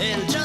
el